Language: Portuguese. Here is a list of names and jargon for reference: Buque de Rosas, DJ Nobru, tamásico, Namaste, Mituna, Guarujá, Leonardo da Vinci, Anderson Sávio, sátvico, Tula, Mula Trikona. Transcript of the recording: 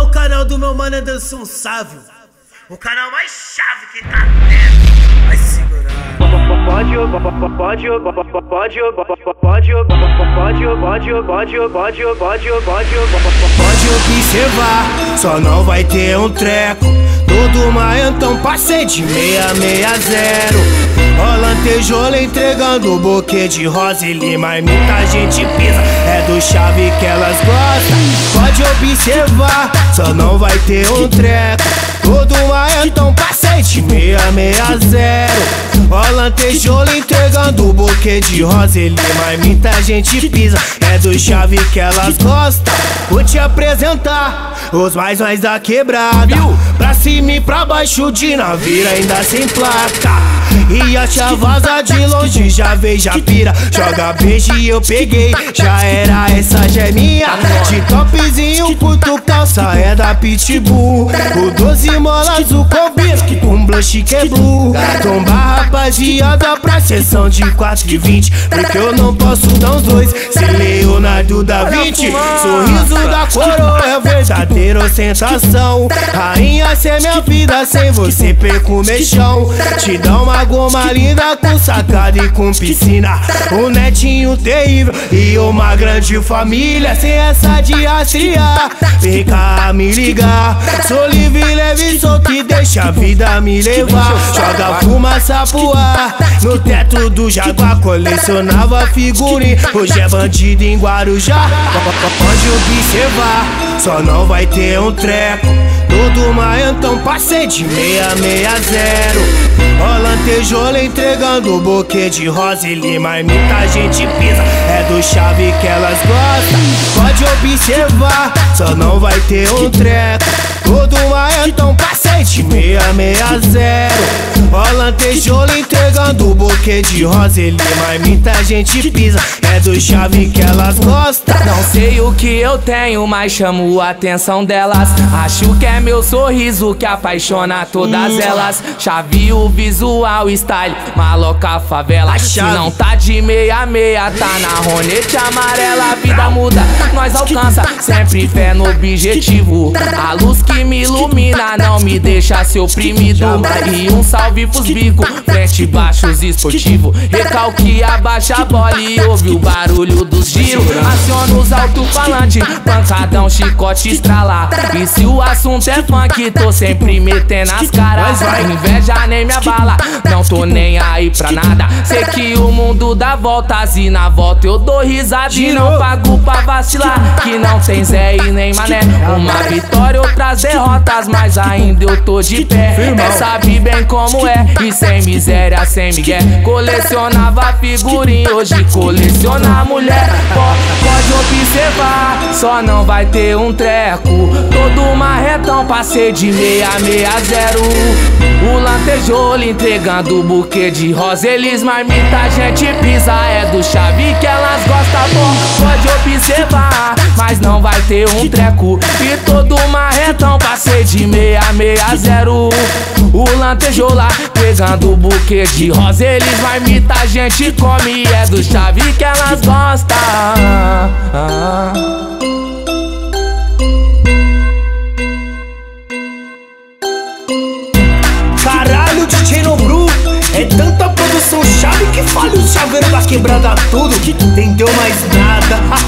é o canal do meu mano Anderson Sávio, o canal mais chave que tá dentro. Vai segurar. Pode observar, só não vai ter um treco. Todo maentão passei de 660. Rola tijolo entregando buquê de rosa e lima, e muita gente pisa, é do chave que elas gostam. Pode observar, só não vai ter um treco. Todo maentão passei de 660. Rola tijolo entregando buquê de rosa e lima, e muita gente pisa, é do chave que elas gostam. Vou te apresentar os mais da quebrada, pra cima e pra baixo de naveira ainda sem placa. E a tia vaza de longe, já veio, já pira, joga beijo e eu peguei, já era, essa já é minha. De topzinho, curto, calça é da Pitbull, o 12 molas, o combina, um blush que é blue. Tomba rapaziada pra sessão de 4:20, porque eu não posso dar os dois, se Leonardo da Vinci. Sorriso da coroa é verdadeira ostentação, rainha, cê é minha vida, sem você perco o mexão. Te dá uma goma linda com sacada e com piscina, um netinho terrível e uma grande família. Sem essa de rastrear, vem cá me ligar, sou livre, leve e solto e deixa a vida me levar. Joga fumaça pro ar, no teto do Jaguar colecionava figurinha, hoje é bandido em Guarujá. Pode observar, só não vai ter um treco. Todo maentão passei de 660. Rola tijolo entregando buquê de rosa e lima, e muita gente pisa, é do chave que elas gostam. Pode observar, só não vai ter um treco. Todo maentão passei de 660. Rola tijolo entregando buquê de rosa e lima, e muita gente pisa, é do chave que elas gostam. Não sei o que eu tenho, mas chamo a atenção delas. Acho que é meu sorriso que apaixona todas elas. Chave o visual, style, maloca, favela. Se não tá de 660, tá na ronete amarela. A vida muda, nós alcança, sempre fé no objetivo. A luz que me ilumina não me deixa ser oprimido. E um salve pros bico, frente baixos esportivo. Recalque, abaixa a bola e ouve o barulho dos giros. Aciona os alto-falantes, pancadão, chicote, estrala. E se o assunto é funk, tô sempre metendo as caras. Inveja nem me abala, não tô nem aí pra nada. Sei que o mundo dá voltas e na volta eu dou risada. E não pago pra vacilar, que não tem Zé e nem Mané. Uma vitória, outras derrotas, mas ainda eu tô de pé. Sabe bem como é, e sem miséria, sem migué. Colecionava figurinha, hoje coleciona mulher. Pode observar, só não vai ter um treco. Todo marretão passei de 660. O lantejolo entregando buquê de rosa, eles marmita, gente pisa, é do chave que elas gostam. Bom, pode observar, mas não vai ter um treco. E todo marretão passei de 660. O lantejola pegando buquê de rosa, eles marmita, gente come, é do chave que elas gostam. Caralho, DJ Nobru, é tanta produção chave que falha o chaveiro da quebrada tudo, que entendeu mais nada.